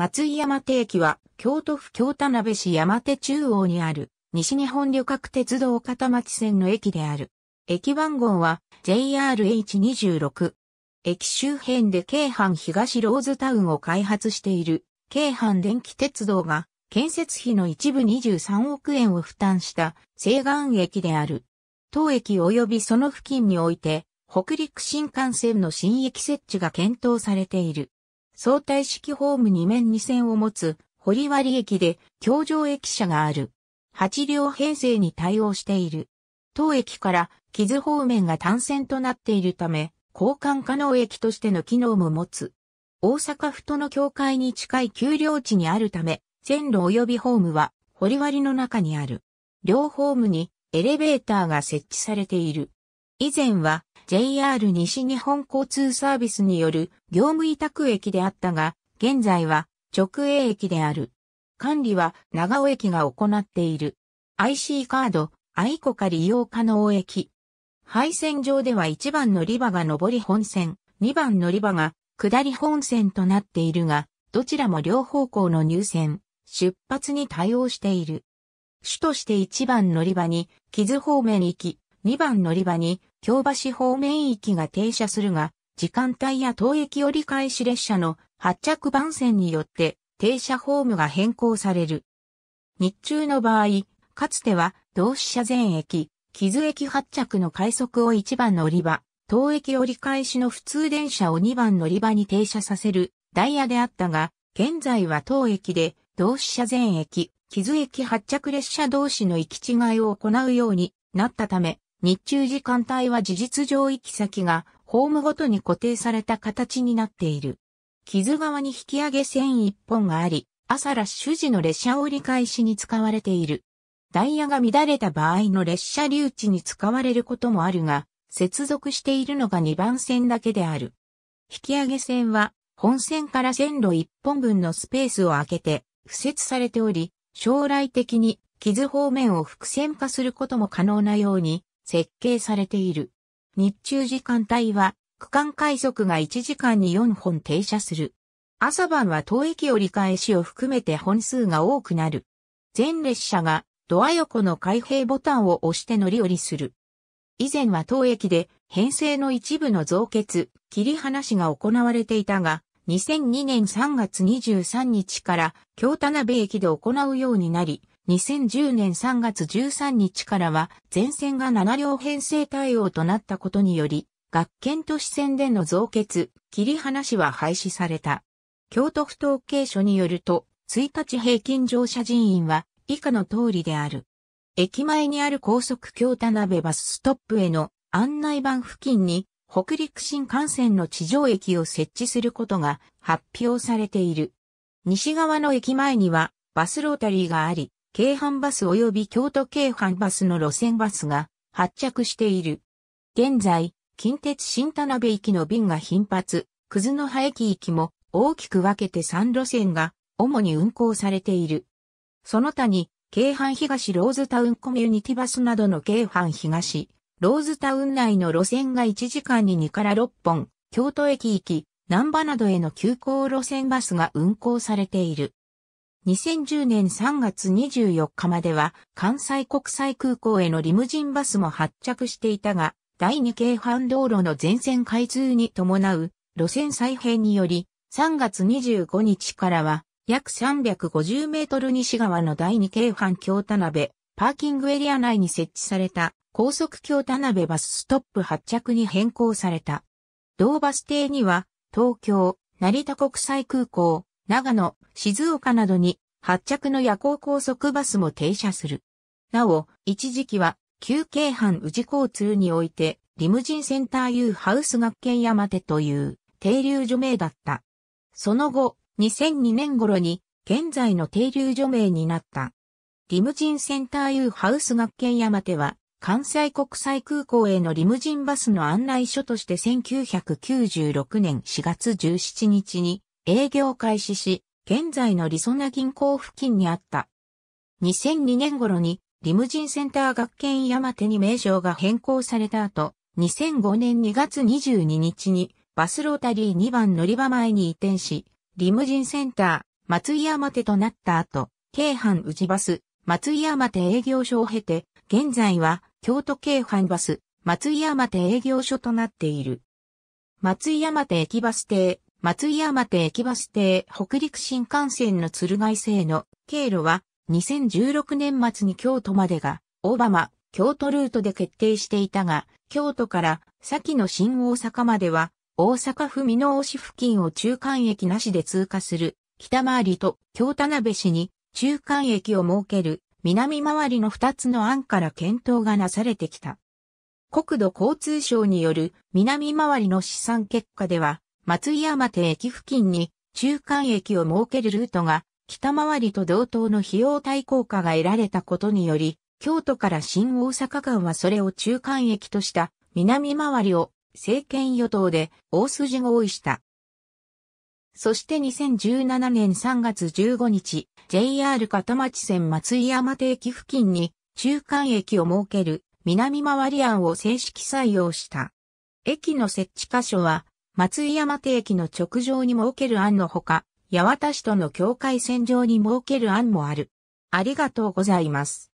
松井山手駅は京都府京田辺市山手中央にある西日本旅客鉄道片町線の駅である。駅番号は JRH26。駅周辺で京阪東ローズタウンを開発している京阪電気鉄道が建設費の一部23億円を負担した西岸駅である。当駅及びその付近において北陸新幹線の新駅設置が検討されている。相対式ホーム2面2線を持つ堀割駅で橋上駅舎がある。8両編成に対応している。当駅から木津方面が単線となっているため、交換可能駅としての機能も持つ。大阪府との境界に近い丘陵地にあるため、線路及びホームは堀割の中にある。両ホームにエレベーターが設置されている。以前は JR 西日本交通サービスによる業務委託駅であったが、現在は直営駅である。管理は長尾駅が行っている。IC カード、ICO か利用可能駅。廃線上では1番乗り場が上り本線、2番乗り場が下り本線となっているが、どちらも両方向の入線、出発に対応している。主として1番乗り場に木津方面行き、2番乗り場に京橋方面行きが停車するが、時間帯や当駅折り返し列車の発着番線によって、停車ホームが変更される。日中の場合、かつては同志社全駅、木津駅発着の快速を1番乗り場、当駅折り返しの普通電車を2番乗り場に停車させるダイヤであったが、現在は当駅で同志社全駅、木津駅発着列車同士の行き違いを行うようになったため、日中時間帯は事実上行き先がホームごとに固定された形になっている。木津川に引き上げ線一本があり、朝ラッシュ時の列車折り返しに使われている。ダイヤが乱れた場合の列車留置に使われることもあるが、接続しているのが2番線だけである。引き上げ線は、本線から線路一本分のスペースを空けて、敷設されており、将来的に木津方面を複線化することも可能なように設計されている。日中時間帯は、区間快速が1時間に4本停車する。朝晩は当駅折り返しを含めて本数が多くなる。全列車がドア横の開閉ボタンを押して乗り降りする。以前は当駅で編成の一部の増結、切り離しが行われていたが、2002年3月23日から京田辺駅で行うようになり、2010年3月13日からは全線が7両編成対応となったことにより、学研都市線での増結、切り離しは廃止された。京都府統計所によると、1日平均乗車人員は以下の通りである。駅前にある高速京田辺バスストップへの案内板付近に北陸新幹線の地上駅を設置することが発表されている。西側の駅前にはバスロータリーがあり、京阪バス及び京都京阪バスの路線バスが発着している。現在、近鉄新田辺行きの便が頻発、葛の葉駅行きも大きく分けて3路線が主に運行されている。その他に、京阪東ローズタウンコミュニティバスなどの京阪東、ローズタウン内の路線が1時間に2から6本、京都駅行き、難波などへの急行路線バスが運行されている。2010年3月24日までは、関西国際空港へのリムジンバスも発着していたが、第2京阪道路の全線開通に伴う路線再編により3月25日からは約350メートル西側の第2京阪京田辺パーキングエリア内に設置された高速京田辺バスストップ発着に変更された。同バス停には東京、成田国際空港、長野、静岡などに発着の夜行高速バスも停車する。なお、一時期は旧京阪宇治交通において、リムジンセンター U ハウス学研山手という停留所名だった。その後、2002年頃に、現在の停留所名になった。リムジンセンター U ハウス学研山手は、関西国際空港へのリムジンバスの案内所として1996年4月17日に営業開始し、現在のりそな銀行付近にあった。2002年頃に、リムジンセンター学研山手に名称が変更された後、2005年2月22日にバスロータリー2番乗り場前に移転し、リムジンセンター松井山手となった後、京阪宇治バス、松井山手営業所を経て、現在は京都京阪バス、松井山手営業所となっている。松井山手駅バス停、松井山手駅バス停北陸新幹線の敦賀線の経路は2016年末に京都までが大浜、京都ルートで決定していたが、京都から先の新大阪までは大阪府箕面市付近を中間駅なしで通過する北回りと京田辺市に中間駅を設ける南回りの2つの案から検討がなされてきた。国土交通省による南回りの試算結果では、松井山手駅付近に中間駅を設けるルートが北回りと同等の費用対効果が得られたことにより、京都から新大阪間はそれを中間駅とした南回りを政権与党で大筋合意した。そして2017年3月15日、JR 片町線松井山手駅付近に中間駅を設ける南回り案を正式採用した。駅の設置箇所は、松井山手駅の直上に設ける案のほか、八幡市との境界線上に設ける案もある。ありがとうございます。